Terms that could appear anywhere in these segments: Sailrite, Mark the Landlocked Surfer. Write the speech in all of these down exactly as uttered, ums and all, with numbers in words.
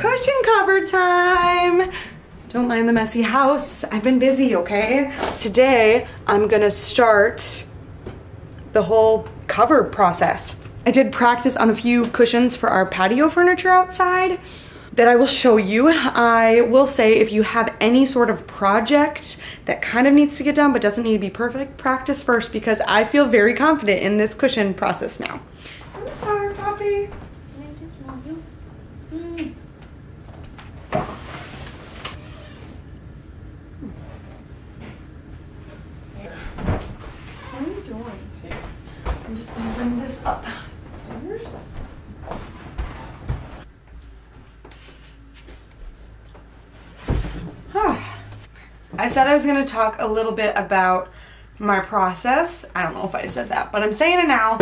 Cushion cover time. Don't mind the messy house. I've been busy, okay? Today, I'm gonna start the whole cover process. I did practice on a few cushions for our patio furniture outside that I will show you. I will say if you have any sort of project that kind of needs to get done but doesn't need to be perfect, practice first because I feel very confident in this cushion process now. I'm sorry, Poppy. Up stairs. I said I was gonna talk a little bit about my process. I don't know if I said that, but I'm saying it now.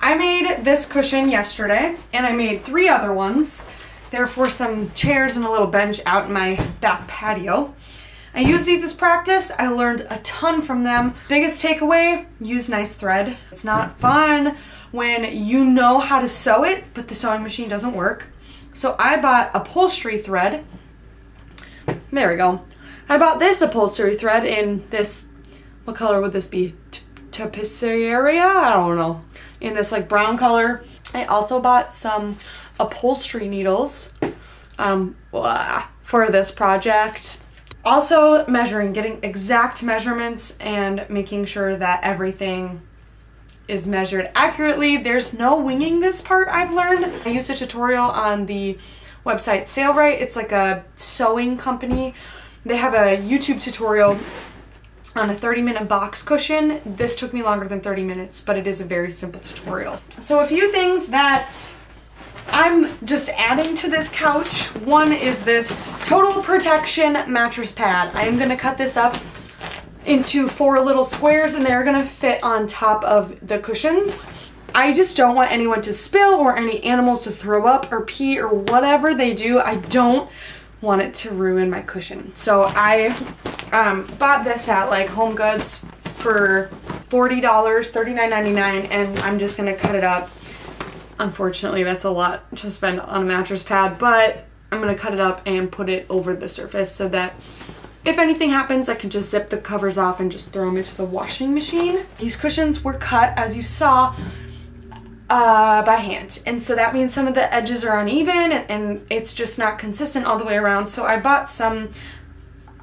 I made this cushion yesterday and I made three other ones. They're for some chairs and a little bench out in my back patio. I use these as practice. I learned a ton from them. Biggest takeaway, use nice thread. It's not fun when you know how to sew it, but the sewing machine doesn't work. So I bought upholstery thread. There we go. I bought this upholstery thread in this, what color would this be? Tapisseria? I don't know. In this like brown color. I also bought some upholstery needles um, for this project. Also measuring, getting exact measurements and making sure that everything is measured accurately. There's no winging this part, I've learned. I used a tutorial on the website Sailrite. It's like a sewing company. They have a YouTube tutorial on a thirty minute box cushion. This took me longer than thirty minutes, but it is a very simple tutorial. So a few things that I'm just adding to this couch. One is this Total Protection mattress pad. I am gonna cut this up into four little squares and they're gonna fit on top of the cushions. I just don't want anyone to spill or any animals to throw up or pee or whatever they do. I don't want it to ruin my cushion. So I um, bought this at like Home Goods for forty dollars, thirty-nine ninety-nine, and I'm just gonna cut it up. Unfortunately, that's a lot to spend on a mattress pad, but I'm gonna cut it up and put it over the surface so that if anything happens, I can just zip the covers off and just throw them into the washing machine. These cushions were cut, as you saw, uh, by hand. And so that means some of the edges are uneven and it's just not consistent all the way around. So I bought some,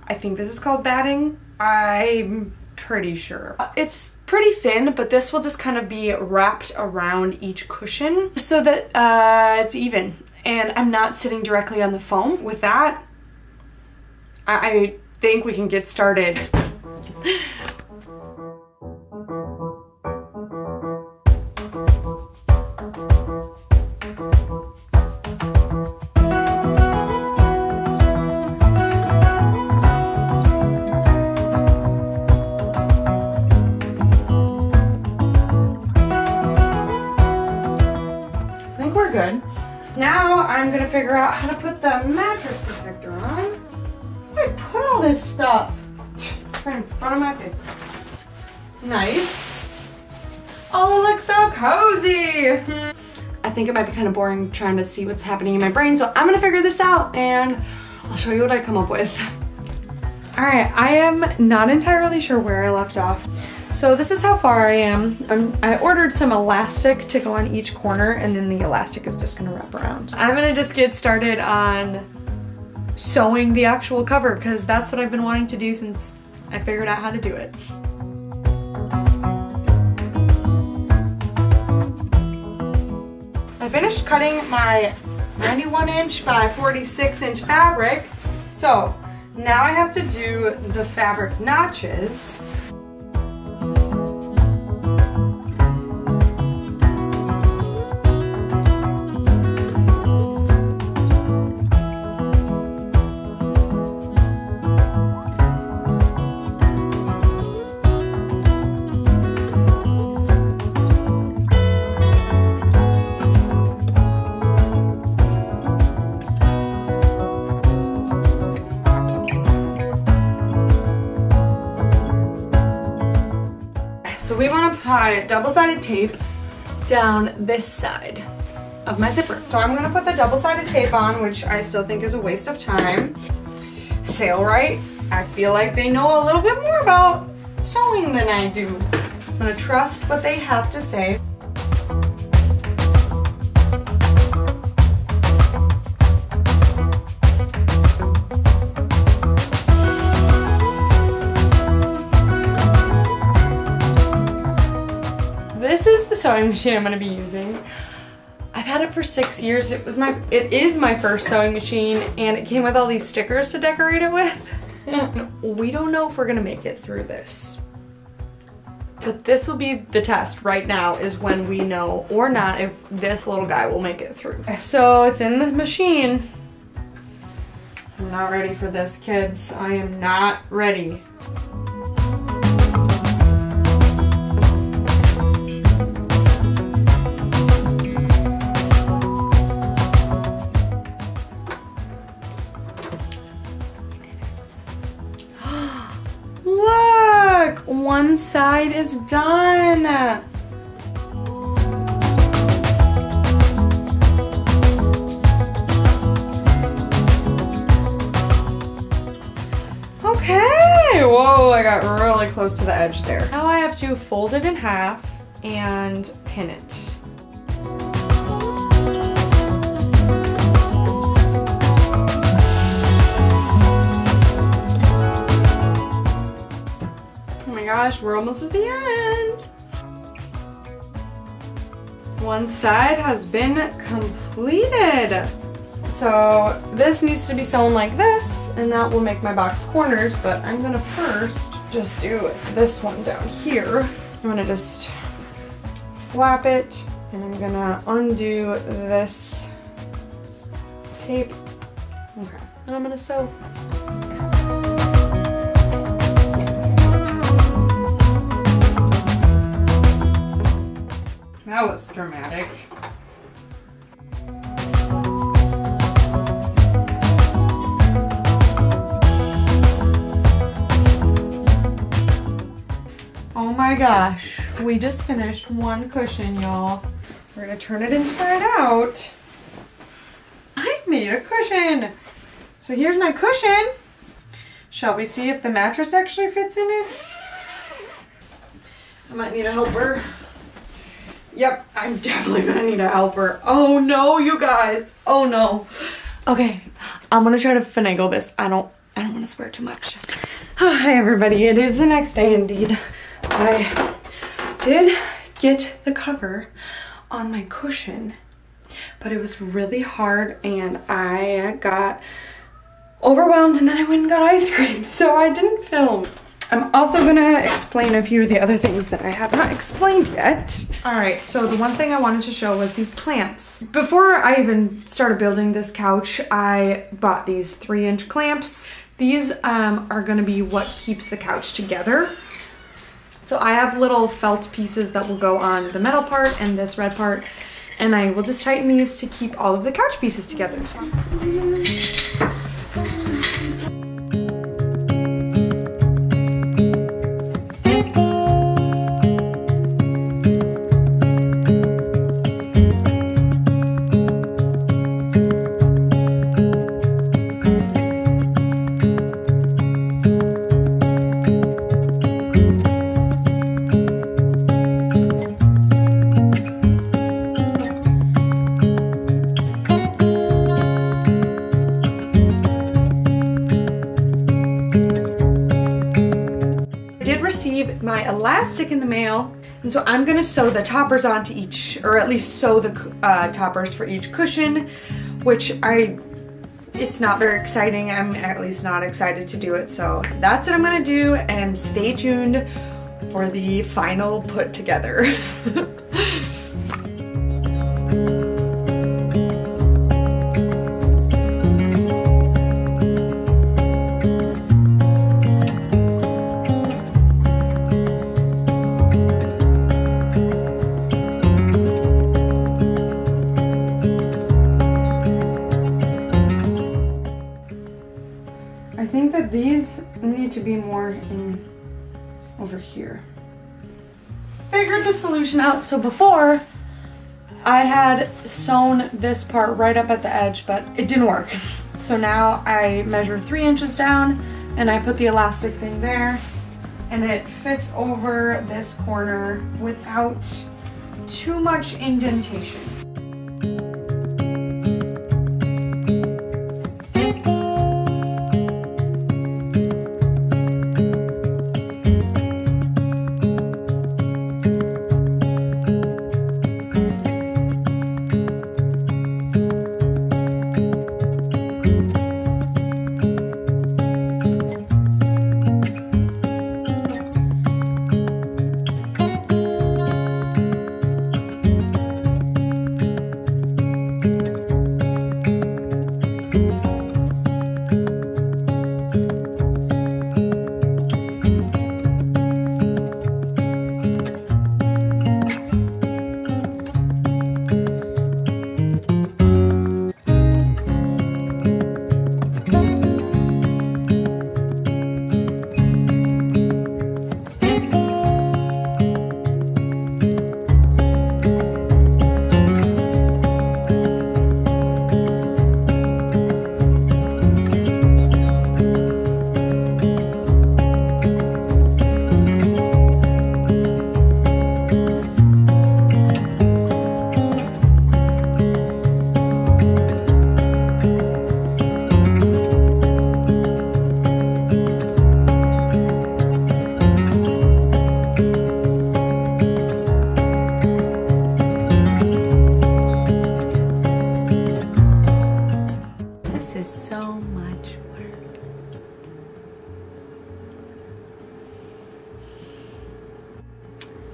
I think this is called batting. I'm pretty sure. It's pretty thin, but this will just kind of be wrapped around each cushion so that uh, it's even. And I'm not sitting directly on the foam. With that, I, I think we can get started. Now I'm gonna figure out how to put the mattress protector on. Where did I put all this stuff? Right in front of my face. Nice. Oh, it looks so cozy. I think it might be kind of boring trying to see what's happening in my brain, so I'm gonna figure this out and I'll show you what I come up with. All right, I am not entirely sure where I left off. So this is how far I am. I'm, I ordered some elastic to go on each corner and then the elastic is just gonna wrap around. I'm gonna just get started on sewing the actual cover because that's what I've been wanting to do since I figured out how to do it. I finished cutting my ninety-one inch by forty-six inch fabric. So now I have to do the fabric notches. So we want to apply double-sided tape down this side. of my zipper. So I'm gonna put the double-sided tape on, which I still think is a waste of time. Sailrite, I feel like they know a little bit more about sewing than I do. I'm gonna trust what they have to say. This is the sewing machine I'm gonna be using. I've had it for six years. It was my, it is my first sewing machine, and it came with all these stickers to decorate it with. And we don't know if we're gonna make it through this, but this will be the test right now, is when we know or not if this little guy will make it through. So it's in the machine. I'm not ready for this, kids. I am not ready. One side is done. Okay, whoa, I got really close to the edge there. Now I have to fold it in half and pin it. Gosh, we're almost at the end. One side has been completed. So this needs to be sewn like this, and that will make my box corners, but I'm gonna first just do this one down here. I'm gonna just flap it, and I'm gonna undo this tape. Okay, and I'm gonna sew. That was dramatic. Oh my gosh, we just finished one cushion, y'all. We're gonna turn it inside out. I've made a cushion. So here's my cushion. Shall we see if the mattress actually fits in it? I might need a helper. Yep, I'm definitely gonna need a helper. Oh no, you guys, oh no. Okay, I'm gonna try to finagle this. I don't, I don't wanna swear too much. Oh, hi everybody, it is the next day indeed. I did get the cover on my cushion, but it was really hard and I got overwhelmed, and then I went and got ice cream, so I didn't film. I'm also gonna explain a few of the other things that I have not explained yet. All right, so the one thing I wanted to show was these clamps. Before I even started building this couch, I bought these three inch clamps. These um, are gonna be what keeps the couch together. So I have little felt pieces that will go on the metal part and this red part, and I will just tighten these to keep all of the couch pieces together. My elastic in the mail, and so I'm gonna sew the toppers onto each, or at least sew the uh, toppers for each cushion, which I it's not very exciting. I'm at least not excited to do it, so that's what I'm gonna do, and stay tuned for the final put together. These need to be more in over here. Figured the solution out. So before, I had sewn this part right up at the edge, but it didn't work. So now I measure three inches down and I put the elastic thing there, and it fits over this corner without too much indentation.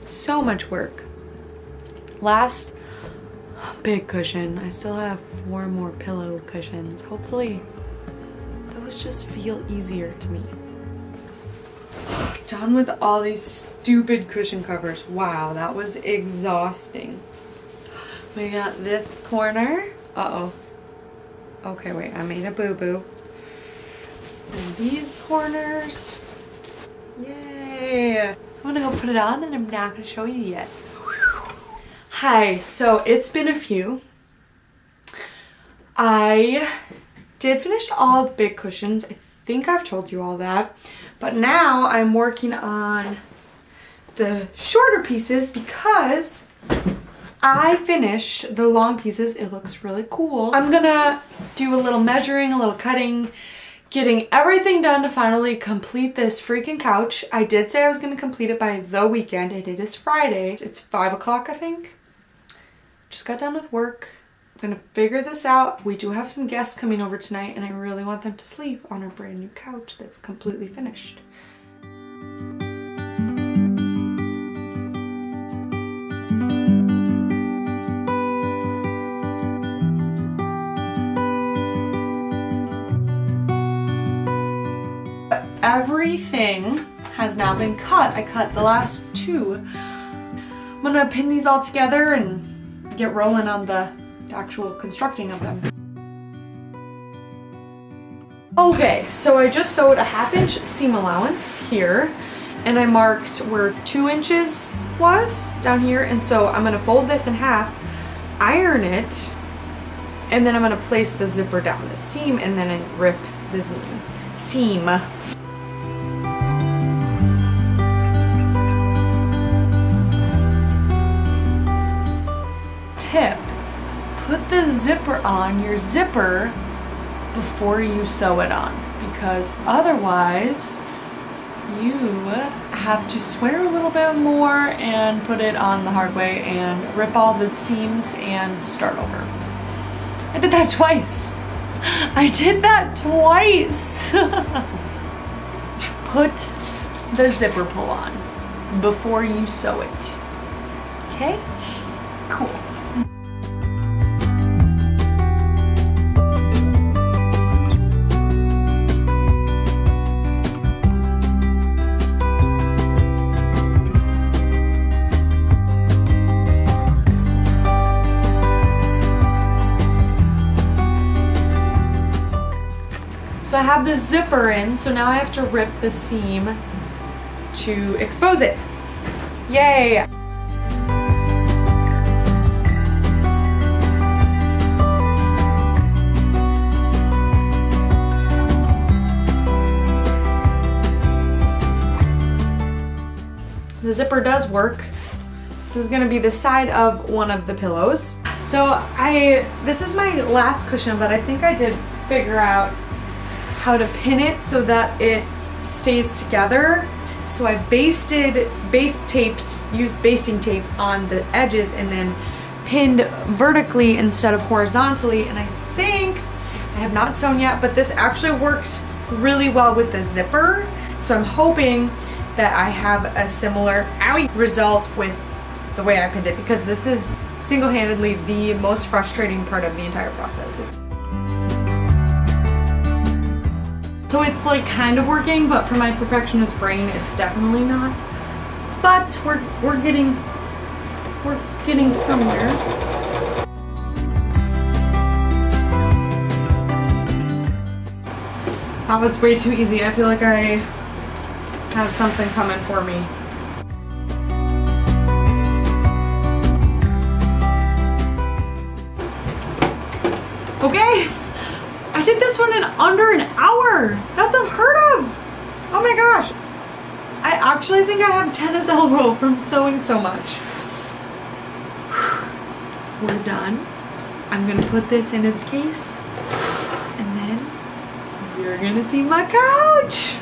So much work. Last big cushion. I still have four more pillow cushions. Hopefully those just feel easier to me. Done with all these stupid cushion covers. Wow, that was exhausting. We got this corner. Uh-oh. Okay, wait, I made a boo-boo. And these corners. Yay! I'm gonna go put it on and I'm not gonna show you yet. Hi, so it's been a few. I did finish all the big cushions. I think I've told you all that. But now I'm working on the shorter pieces because I finished the long pieces. It looks really cool. I'm gonna do a little measuring, a little cutting, getting everything done to finally complete this freaking couch. I did say I was gonna complete it by the weekend, and it is Friday. It's five o'clock, I think. Just got done with work. I'm gonna figure this out. We do have some guests coming over tonight, and I really want them to sleep on our brand new couch that's completely finished. Everything has now been cut. I cut the last two. I'm gonna pin these all together and get rolling on the actual constructing of them. Okay, so I just sewed a half inch seam allowance here, and I marked where two inches was down here, and so I'm gonna fold this in half, iron it, and then I'm gonna place the zipper down the seam and then I rip the seam. Tip, put the zipper on your zipper before you sew it on, because otherwise you have to swear a little bit more and put it on the hard way and rip all the seams and start over. I did that twice. I did that twice. Put the zipper pull on before you sew it. Okay? Cool. So I have the zipper in, so now I have to rip the seam to expose it. Yay! zipper does work. So this is gonna be the side of one of the pillows. So I, this is my last cushion, but I think I did figure out how to pin it so that it stays together. So I basted, base taped, used basting tape on the edges and then pinned vertically instead of horizontally. And I think, I have not sewn yet, but this actually worked really well with the zipper. So I'm hoping that I have a similar owie result with the way I pinned it, because this is single-handedly the most frustrating part of the entire process. So it's like kind of working, but for my perfectionist brain, it's definitely not. But we're we're getting we're getting somewhere. That was way too easy. I feel like I have something coming for me. Okay, I did this one in under an hour. That's unheard of. Oh my gosh. I actually think I have tennis elbow from sewing so much. We're done. I'm gonna put this in its case and then you're gonna see my couch.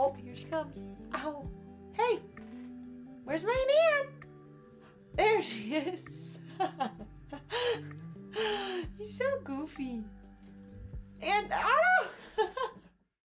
Oh, here she comes. Ow. Hey, where's my hand? There she is. You're so goofy. And, ah!